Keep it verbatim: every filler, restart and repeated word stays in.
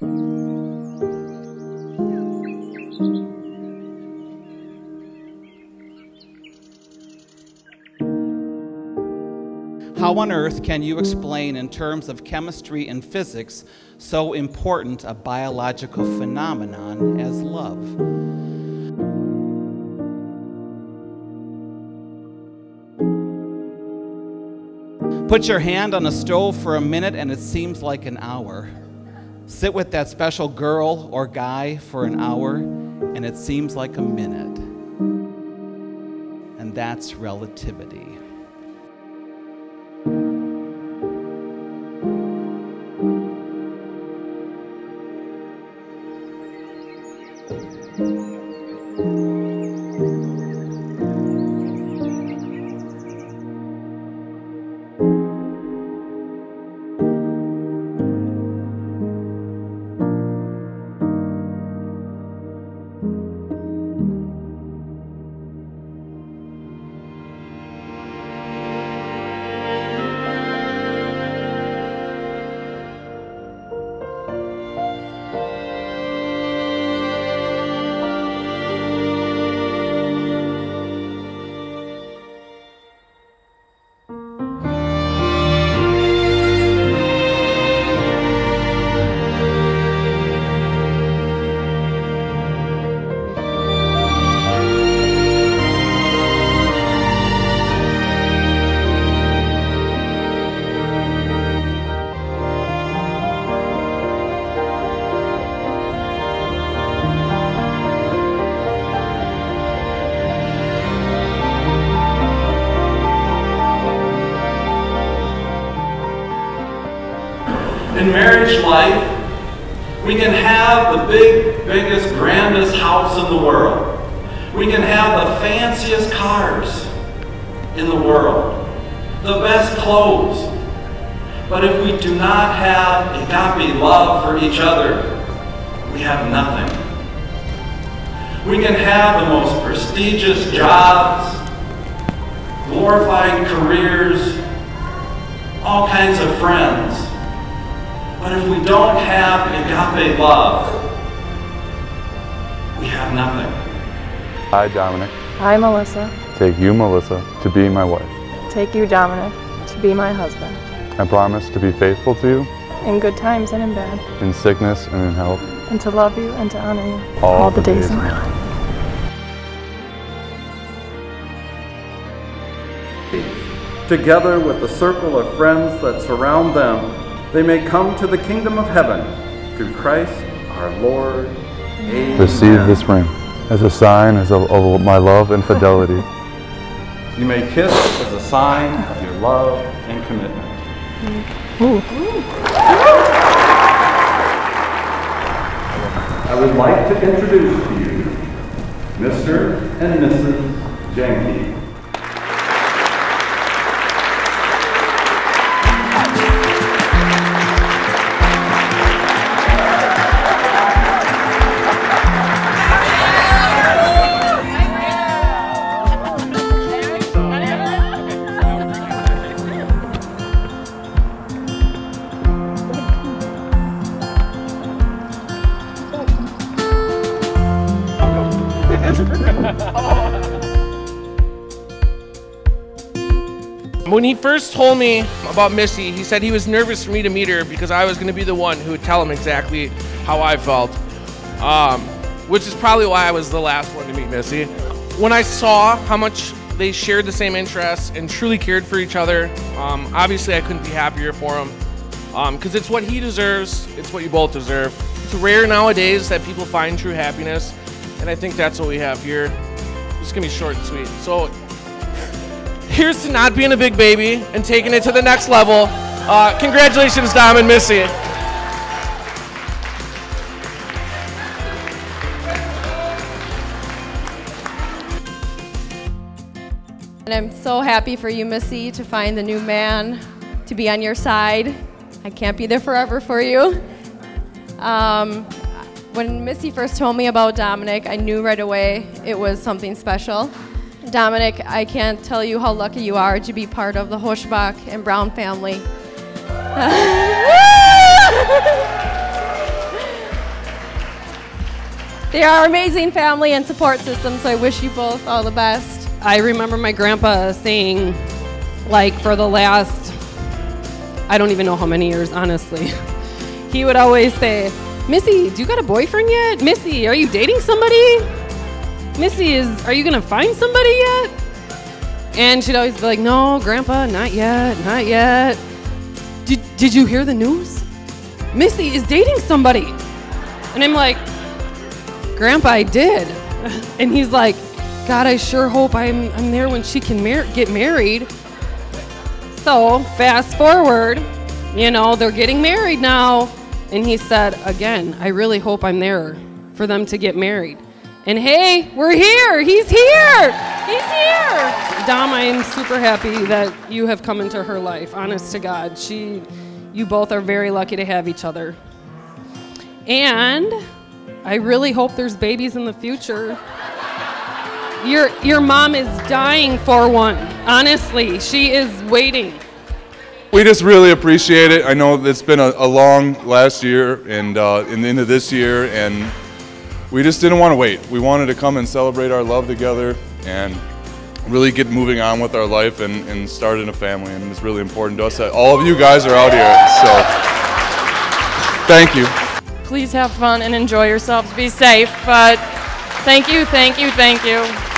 How on earth can you explain in terms of chemistry and physics so important a biological phenomenon as love? Put your hand on a stove for a minute and it seems like an hour. Sit with that special girl or guy for an hour and it seems like a minute. And that's relativity. In marriage life, we can have the big, biggest, grandest house in the world. We can have the fanciest cars in the world, the best clothes. But if we do not have agape love for each other, we have nothing. We can have the most prestigious jobs, glorified careers, all kinds of friends. But if we don't have agape love, we have nothing. Hi, Dominic. Hi, Melissa. Take you, Melissa, to be my wife. Take you, Dominic, to be my husband. I promise to be faithful to you. In good times and in bad. In sickness and in health. And to love you and to honor you. All, all the, the days, days of my life. Together with the circle of friends that surround them, they may come to the kingdom of heaven through Christ our Lord. Amen. Receive this ring as a sign as of, of my love and fidelity. You may kiss as a sign of your love and commitment. Ooh. I would like to introduce to you Mister and Missus Jenkins. When he first told me about Missy, he said he was nervous for me to meet her because I was going to be the one who would tell him exactly how I felt, um, which is probably why I was the last one to meet Missy. When I saw how much they shared the same interests and truly cared for each other, um, obviously I couldn't be happier for him, because um, it's what he deserves, it's what you both deserve. It's rare nowadays that people find true happiness, and I think that's what we have here. It's gonna be short and sweet. So here's to not being a big baby and taking it to the next level. Uh, congratulations, Dom and Missy. And I'm so happy for you, Missy, to find the new man to be on your side. I can't be there forever for you. Um, When Missy first told me about Dominic, I knew right away it was something special. Dominic, I can't tell you how lucky you are to be part of the Hoschbach and Brown family. They are an amazing family and support system, so I wish you both all the best. I remember my grandpa saying, like, for the last, I don't even know how many years, honestly, he would always say, Missy, do you got a boyfriend yet? Missy, are you dating somebody? Missy, is, are you gonna find somebody yet? And she'd always be like, no, Grandpa, not yet, not yet. Did, did you hear the news? Missy is dating somebody. And I'm like, Grandpa, I did. And he's like, God, I sure hope I'm, I'm there when she can mar- get married. So fast forward, you know, they're getting married now. And he said, again, I really hope I'm there for them to get married. And hey, we're here. He's here. He's here. Dom, I am super happy that you have come into her life. Honest to God, she, you both are very lucky to have each other. And I really hope there's babies in the future. Your, your mom is dying for one. Honestly, she is waiting. We just really appreciate it. I know it's been a, a long last year and uh, in the end of this year, and we just didn't want to wait. We wanted to come and celebrate our love together and really get moving on with our life and, and starting a family, and it's really important to us that all of you guys are out here, so thank you. Please have fun and enjoy yourselves. Be safe, but thank you, thank you, thank you.